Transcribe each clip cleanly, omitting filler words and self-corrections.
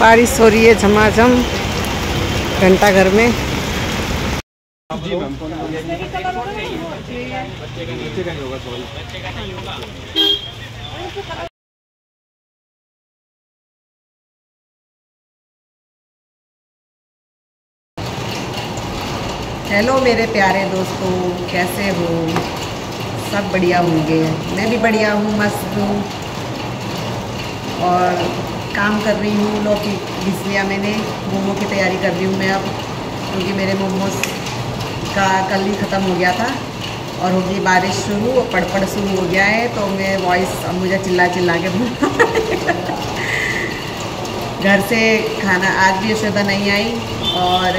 बारिश हो रही है झमाझम घंटाघर में। हेलो मेरे प्यारे दोस्तों, कैसे हो? सब बढ़िया होंगे, मैं भी बढ़िया हूँ, मस्त हूँ। और काम कर रही हूँ, लौकी घिस लिया मैंने, मोमो की तैयारी कर रही हूँ मैं अब, क्योंकि मेरे मोमोज का कल ही ख़त्म हो गया था और होगी बारिश शुरू, पड़पड़ शुरू हो गया है, तो मैं वॉइस अब मुझे चिल्ला चिल्ला के घर से खाना आज भी यशोदा नहीं आई और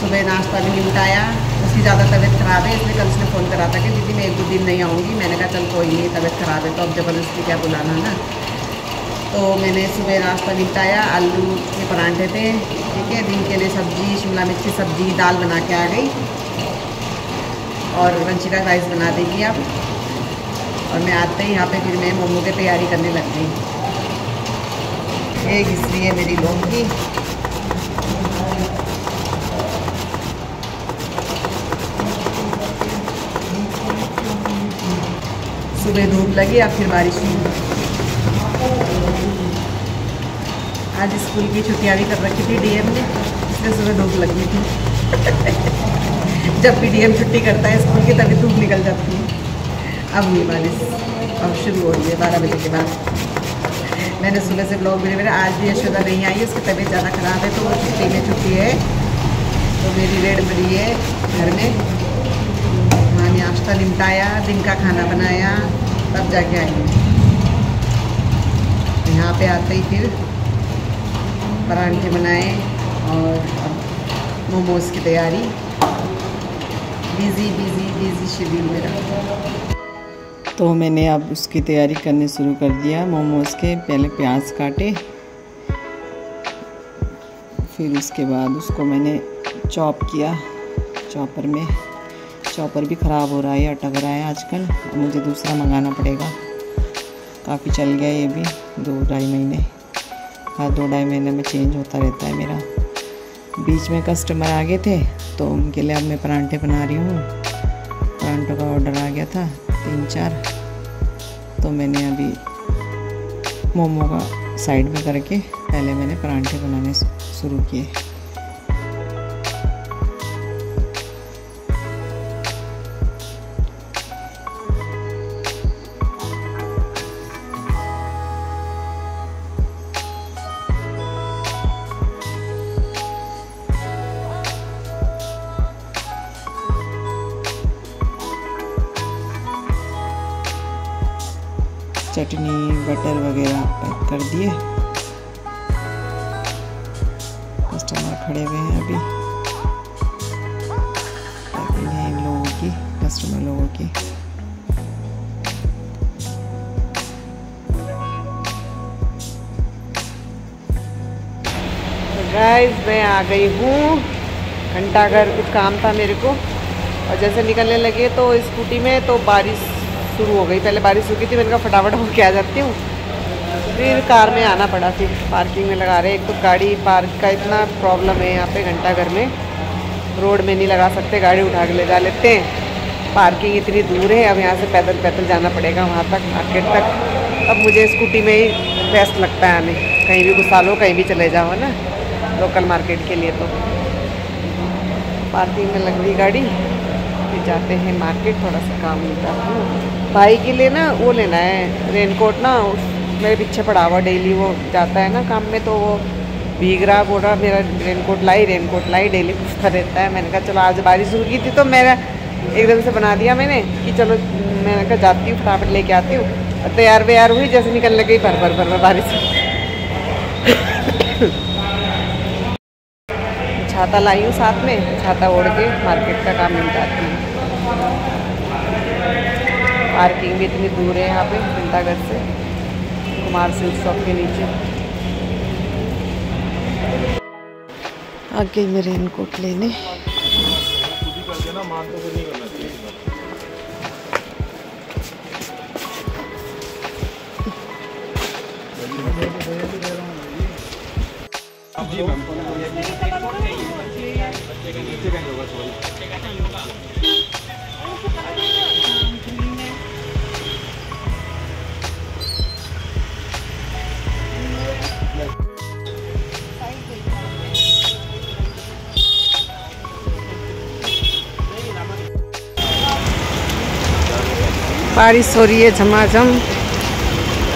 सुबह नाश्ता भी नहीं उठाया, उसकी ज़्यादा तबीयत ख़राब है, इसलिए कल उसने फ़ोन करा था कि दीदी मैं एक दो दिन नहीं आऊँगी। मैंने कहा चल कोई नहीं, तबीयत ख़राब है तो अब ज़बरदस्ती क्या बुलाना है ना। तो मैंने सुबह नाश्ता निपटाया, आलू के परांठे थे, ठीक है, दिन के लिए सब्जी, शिमला मिर्च की सब्जी, दाल बना के आ गई और वंशिका राइस बना देगी अब। और मैं आते ही यहाँ पे फिर मैं मोमो की तैयारी करने लग गई। एक इसलिए मेरी लौकी सुबह धूप लगी, अब फिर बारिश हुई। आज स्कूल की छुट्टियाँ भी कर रखी थी डीएम ने, इसलिए सुबह धूप लग गई थी। जब भी डीएम छुट्टी करता है स्कूल की तभी धूप निकल जाती है। अब हुई बारिश, अब शुरू हो रही है 12 बजे के बाद। मैंने सुबह से ब्लॉग मेरे आज भी यशोदा नहीं आई है, उसकी तबीयत ज़्यादा ख़राब है तो वो छुट्टी में छुट्टी है, तो मेरी रेड मरी है घर में। मैंने नाश्ता निपटाया, दिन का खाना बनाया, तब जाके आई। यहाँ पे आते ही फिर परांठे बनाए और अब मोमोज की तैयारी। बिजी बिजी बिजी शेड्यूल मेरा। तो मैंने अब उसकी तैयारी करने शुरू कर दिया मोमोज के। पहले प्याज काटे, फिर उसके बाद उसको मैंने चॉप किया चॉपर में। चॉपर भी ख़राब हो रहा है, अटक रहा है आजकल, मुझे दूसरा मंगाना पड़ेगा। काफ़ी चल गया ये भी, 2-2.5 महीने, हर 2-2.5 महीने में चेंज होता रहता है मेरा। बीच में कस्टमर आ गए थे तो उनके लिए अब मैं परांठे बना रही हूँ। परांठों का ऑर्डर आ गया था 3-4, तो मैंने अभी मोमो का साइड में करके पहले मैंने परांठे बनाने शुरू किए। चटनी बटर वगैरह पैक कर दिए। कस्टमर खड़े हुए हैं अभी, पैकिंग है इन लोगों की, कस्टमर लोगों की। तो गाइस मैं आ गई हूँ घंटाघर, कुछ काम था मेरे को और जैसे निकलने लगे तो स्कूटी में तो बारिश शुरू हो गई। पहले बारिश रुकी थी, मैंने कहा फटाफट होके आ जाती हूँ, फिर कार में आना पड़ा, फिर पार्किंग में लगा रहे। एक तो गाड़ी पार्क का इतना प्रॉब्लम है यहाँ पे घंटाघर में, रोड में नहीं लगा सकते, गाड़ी उठा के ले जा लेते हैं, पार्किंग इतनी दूर है। अब यहाँ से पैदल जाना पड़ेगा वहाँ तक, मार्केट तक। अब मुझे स्कूटी में ही बेस्ट लगता है आने, कहीं भी घुसा लो, कहीं भी चले जाओ, है ना, लोकल मार्केट के लिए। तो पार्किंग में लग गई गाड़ी, फिर जाते हैं मार्केट, थोड़ा सा काम मिलता है। भाई के लिए ना वो लेना है रेनकोट ना, मेरे पीछे पड़ा हुआ, डेली वो जाता है ना काम में, तो वो भीग रहा, बोल रहा मेरा रेनकोट लाई, डेली पूछता रहता है। मैंने कहा चलो आज बारिश रुकी थी तो मेरा एकदम से बना दिया मैंने कि चलो, मैंने कहा जाती हूँ फटाफट लेके आती हूँ, और तैयार व्यार हुई, जैसे निकलने गई भर बारिश। छाता लाई हूँ साथ में, छाता ओढ़ के मार्केट का काम मिल जाती है। पार्किंग भी इतनी दूर है यहाँ पे घंटाघर से, कुमार सिल्क शॉप के नीचे। आगे मैं रेनकोट लेने, जी मैम बच्चे का योगा बारिश हो रही है झमाझम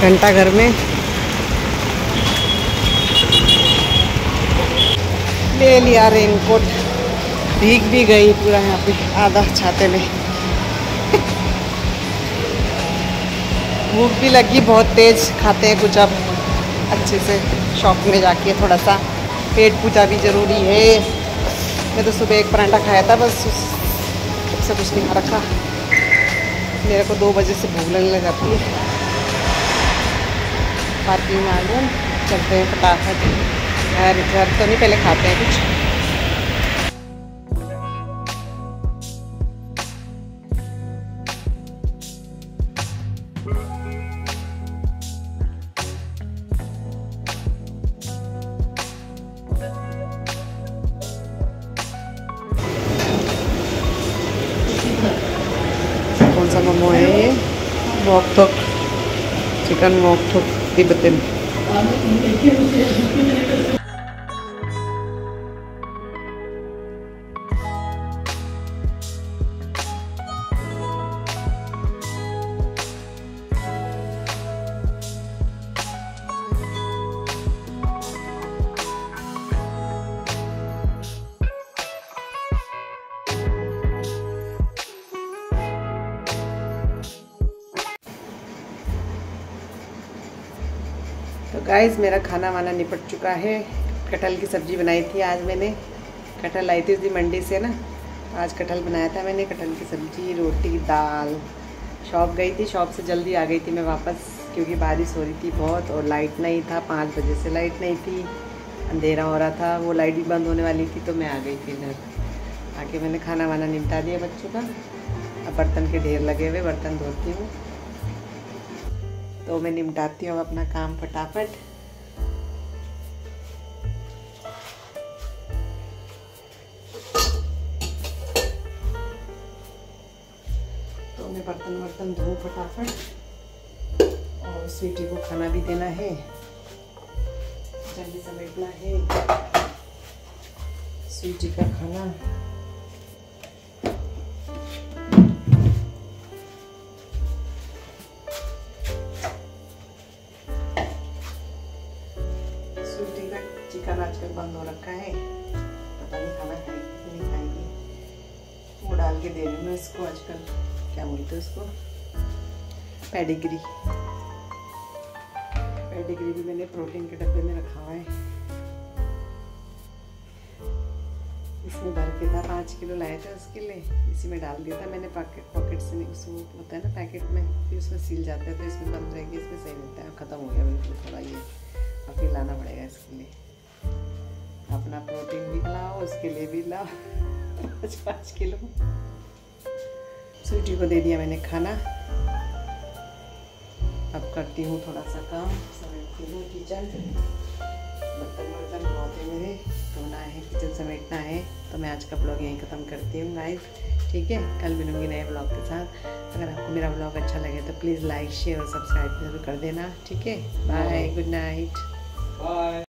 घंटाघर में। ले लिया रेनकोट, भीग भी गई पूरा यहाँ पे आधा छाते में। भूख भी लगी बहुत तेज, खाते हैं कुछ अब अच्छे से शॉप में जाके, थोड़ा सा पेट पूजा भी ज़रूरी है। मैं तो सुबह एक परांठा खाया था बस, उससे कुछ नहीं खा रखा। मेरे को 2 बजे से भूख लगने जाती है। पार्किंग में आ गए, चलते हैं फटाफट घर। घर तो नहीं, पहले खाते हैं कुछ। कौन सा मोमो है ये? वॉकथोक चिकन वॉकथोक तिब्बतन। तो गाइस मेरा खाना वाना निपट चुका है। कटहल की सब्ज़ी बनाई थी आज मैंने, कटहल लाई थी उस दिन मंडी से ना, आज कटहल बनाया था मैंने। कटहल की सब्ज़ी, रोटी, दाल। शॉप गई थी, शॉप से जल्दी आ गई थी मैं वापस, क्योंकि बारिश हो रही थी बहुत और लाइट नहीं था। 5 बजे से लाइट नहीं थी, अंधेरा हो रहा था, वो लाइट भी बंद होने वाली थी, तो मैं आ गई थी इधर। आके मैंने खाना वाना निपटा दिया बच्चों का। अब बर्तन के ढेर लगे हुए, बर्तन धोती हूँ तो मैं निपटाती हूँ अपना काम फटाफट। तो मैं बर्तन वर्तन धो फटाफट, और स्वीटी को खाना भी देना है, जल्दी समेटना है स्वीटी का खाना। चिकन आजकल बंद हो रखा है, पता नहीं खाना खाएगी नहीं खाएगी। वो डाल के दे रही हूँ इसको, आजकल क्या बोलते हैं उसको, पेडिग्री। पेडिग्री भी मैंने प्रोटीन के डब्बे में रखा हुआ है, इसमें भर के था। 5 किलो लाया था उसके लिए, इसी में डाल दिया था मैंने। पॉकेट से नहीं, होता है ना पैकेट में, फिर उसमें सील जाता है, तो इसमें बंद रहेगी, इसमें सही मिलता है। ख़त्म हो गया बिल्कुल थोड़ा, ये अभी लाना पड़ेगा इसके लिए। अपना प्रोटीन भी लाओ, उसके लिए भी लाओ 5 किलो। स्वीटी को दे दिया मैंने खाना, अब करती हूँ थोड़ा सा काम। समेटती हूँ किचन, बर्तन वर्तन बहुत है मेरे, धोना है, किचन समेटना है। तो मैं आज का ब्लॉग यहीं ख़त्म करती हूँ गाइस, ठीक है? कल मिलूँगी नए ब्लॉग के साथ। अगर आपको मेरा ब्लॉग अच्छा लगे तो प्लीज़ लाइक, शेयर और सब्सक्राइब जरूर कर देना, ठीक है? Bye, good night, bye.